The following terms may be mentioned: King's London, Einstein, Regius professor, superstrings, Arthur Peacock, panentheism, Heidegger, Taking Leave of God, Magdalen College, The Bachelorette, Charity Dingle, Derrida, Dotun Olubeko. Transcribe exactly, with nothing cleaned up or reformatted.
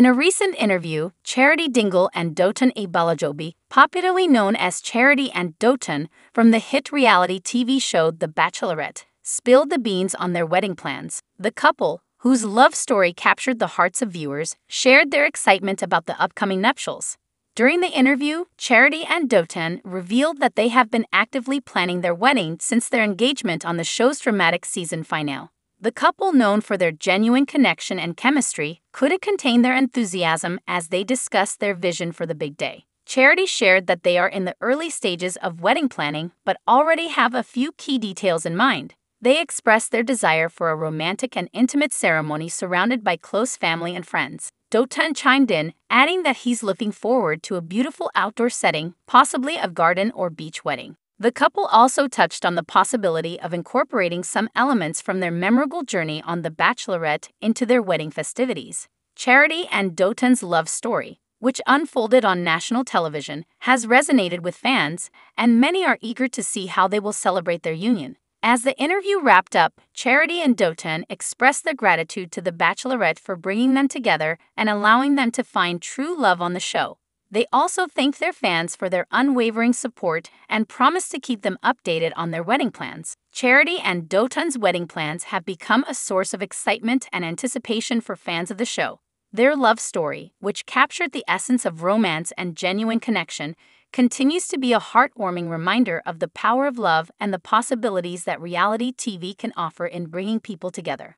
In a recent interview, Charity Dingle and Dotun Olubeko, popularly known as Charity and Dotun from the hit reality T V show The Bachelorette, spilled the beans on their wedding plans. The couple, whose love story captured the hearts of viewers, shared their excitement about the upcoming nuptials. During the interview, Charity and Dotun revealed that they have been actively planning their wedding since their engagement on the show's dramatic season finale. The couple, known for their genuine connection and chemistry, couldn't contain their enthusiasm as they discussed their vision for the big day. Charity shared that they are in the early stages of wedding planning but already have a few key details in mind. They expressed their desire for a romantic and intimate ceremony surrounded by close family and friends. Dotun chimed in, adding that he's looking forward to a beautiful outdoor setting, possibly a garden or beach wedding. The couple also touched on the possibility of incorporating some elements from their memorable journey on The Bachelorette into their wedding festivities. Charity and Dotun's love story, which unfolded on national television, has resonated with fans, and many are eager to see how they will celebrate their union. As the interview wrapped up, Charity and Dotun expressed their gratitude to The Bachelorette for bringing them together and allowing them to find true love on the show. They also thanked their fans for their unwavering support and promised to keep them updated on their wedding plans. Charity and Dotun's wedding plans have become a source of excitement and anticipation for fans of the show. Their love story, which captured the essence of romance and genuine connection, continues to be a heartwarming reminder of the power of love and the possibilities that reality T V can offer in bringing people together.